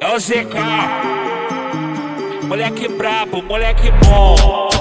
É o ZK, moleque brabo, moleque bom.